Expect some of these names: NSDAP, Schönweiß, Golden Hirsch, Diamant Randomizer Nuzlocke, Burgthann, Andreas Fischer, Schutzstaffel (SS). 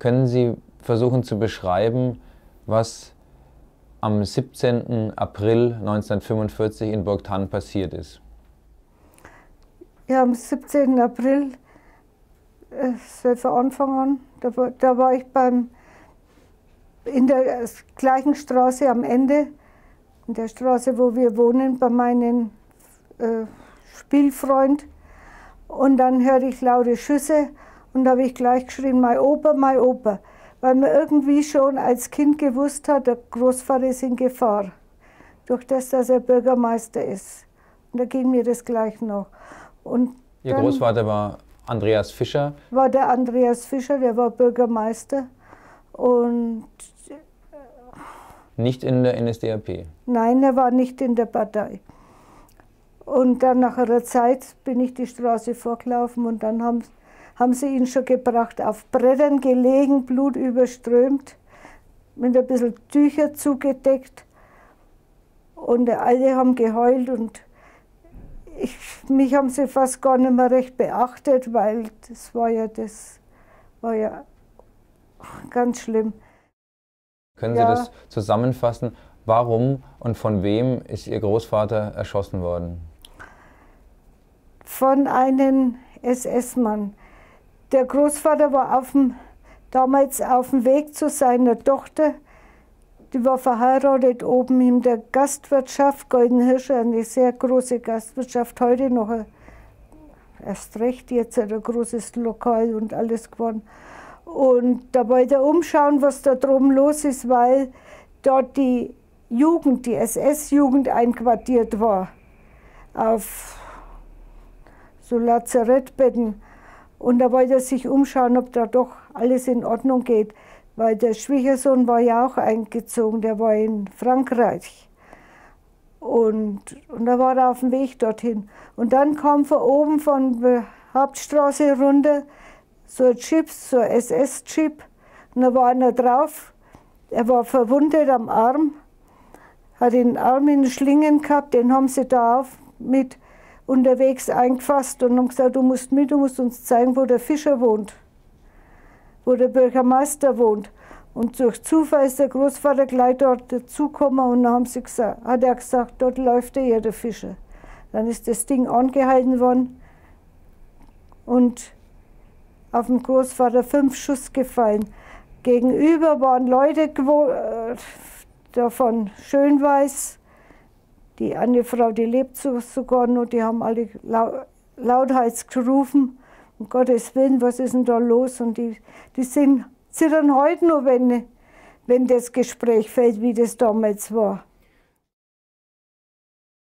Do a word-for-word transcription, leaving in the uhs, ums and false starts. Können Sie versuchen zu beschreiben, was am siebzehnten April neunzehnhundertfünfundvierzig in Burgthann passiert ist? Ja, am siebzehnten April, äh, von Anfang an, da war, da war ich beim, in der gleichen Straße am Ende, in der Straße, wo wir wohnen, bei meinem äh, Spielfreund. Und dann hörte ich laute Schüsse und da habe ich gleich geschrien, mein Opa, mein Opa. Weil man irgendwie schon als Kind gewusst hat, der Großvater ist in Gefahr. Durch das, dass er Bürgermeister ist. Und da ging mir das gleich noch. Und Ihr Großvater war Andreas Fischer? War der Andreas Fischer, der war Bürgermeister. Und nicht in der N S D A P? Nein, er war nicht in der Partei. Und dann nach einer Zeit bin ich die Straße vorgelaufen und dann haben, haben sie ihn schon gebracht, auf Brettern gelegen, blutüberströmt, mit ein bisschen Tücher zugedeckt. Und alle haben geheult und ich, mich haben sie fast gar nicht mehr recht beachtet, weil das war ja, das war ja ganz schlimm. Können Sie ja das zusammenfassen? Warum und von wem ist Ihr Großvater erschossen worden? Von einem S S-Mann. Der Großvater war auf dem, damals auf dem Weg zu seiner Tochter. Die war verheiratet oben in der Gastwirtschaft, Golden Hirsch, eine sehr große Gastwirtschaft. Heute noch ein, erst recht, jetzt ein großes Lokal und alles geworden. Und da wollte er umschauen, was da drum los ist, weil dort die Jugend, die S S-Jugend einquartiert war, auf so Lazarettbetten. Und da wollte er sich umschauen, ob da doch alles in Ordnung geht. Weil der Schwiegersohn war ja auch eingezogen, der war in Frankreich. Und, und da war er auf dem Weg dorthin. Und dann kam von oben, von der Hauptstraße runter, so ein Jeep, so ein S S-Jeep. Und da war einer drauf, er war verwundet am Arm, hat den Arm in Schlingen gehabt, den haben sie da auf mit unterwegs eingefasst und haben gesagt, du musst mit, du musst uns zeigen, wo der Fischer wohnt, wo der Bürgermeister wohnt. Und durch Zufall ist der Großvater gleich dort dazugekommen und dann haben sie gesagt, hat er gesagt, dort läuft er ja, der Fischer. Dann ist das Ding angehalten worden und auf den Großvater fünf Schuss gefallen. Gegenüber waren Leute da von Schönweiß, die eine Frau, die lebt sogar noch, die haben alle lauthals gerufen. Um Gottes Willen, was ist denn da los? Und die, die sind, zittern heute nur, wenn, wenn das Gespräch fällt, wie das damals war.